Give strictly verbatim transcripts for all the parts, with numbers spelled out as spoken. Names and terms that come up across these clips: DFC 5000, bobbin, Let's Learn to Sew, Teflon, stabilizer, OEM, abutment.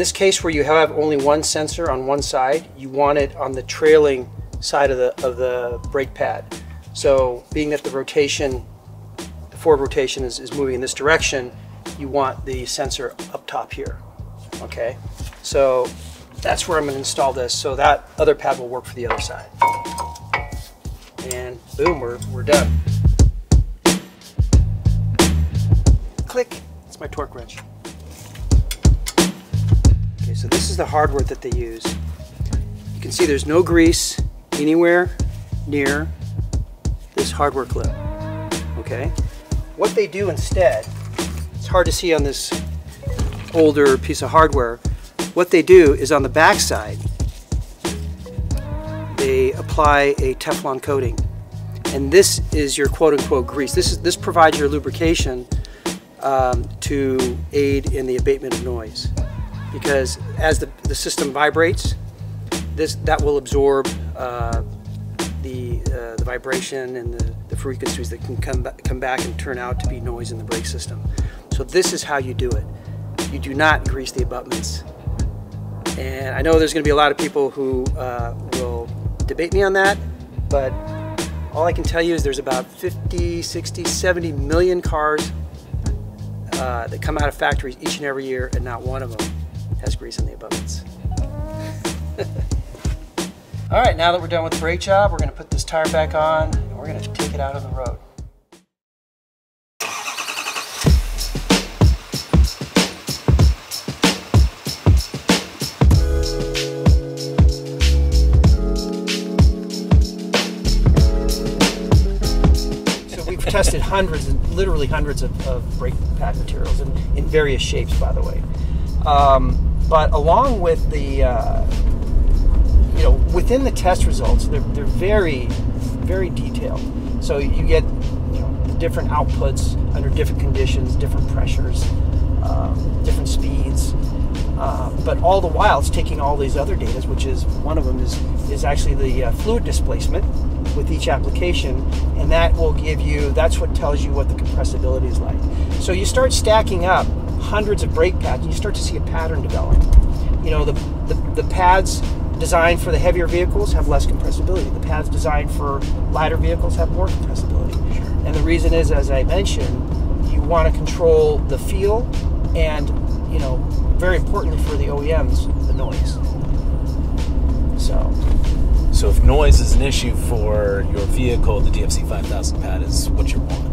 this case where you have only one sensor on one side, you want it on the trailing side of the, of the brake pad. So being that the rotation, the forward rotation is, is moving in this direction, you want the sensor up top here. Okay, so that's where I'm going to install this, so that other pad will work for the other side. And boom, we're, we're done. Click, it's my torque wrench. Okay, so this is the hardware that they use. You can see there's no grease anywhere near this hardware clip, okay? What they do instead, it's hard to see on this older piece of hardware, what they do is on the back side, they apply a Teflon coating. And this is your quote-unquote grease. This, is, this provides your lubrication um, to aid in the abatement of noise. Because as the, the system vibrates, this, that will absorb uh, the, uh, the vibration and the, the frequencies that can come, come back and turn out to be noise in the brake system. So this is how you do it. You do not grease the abutments. And I know there's going to be a lot of people who uh, will debate me on that, but all I can tell you is there's about fifty, sixty, seventy million cars uh, that come out of factories each and every year, and not one of them has grease in the abutments. All right, now that we're done with the brake job, we're going to put this tire back on, and we're going to take it out on the road. Tested hundreds and literally hundreds of, of brake pad materials in, in various shapes, by the way. Um, but along with the, uh, you know, within the test results, they're, they're very, very detailed. So you get, you know, the different outputs under different conditions, different pressures, um, different speeds. Uh, but all the while, it's taking all these other data, which is one of them is, is actually the uh, fluid displacement with each application, and that will give you, that's what tells you what the compressibility is like. So you start stacking up hundreds of brake pads, and you start to see a pattern develop. You know, the, the, the pads designed for the heavier vehicles have less compressibility. The pads designed for lighter vehicles have more compressibility. Sure. And the reason is, as I mentioned, you want to control the feel and, you know, very importantly for the O E Ms, the noise. So. So if noise is an issue for your vehicle, the D F C five thousand pad is what you want.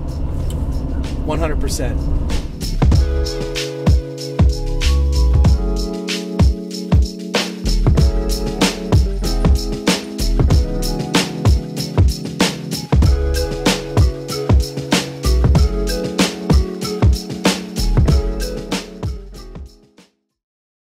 one hundred percent.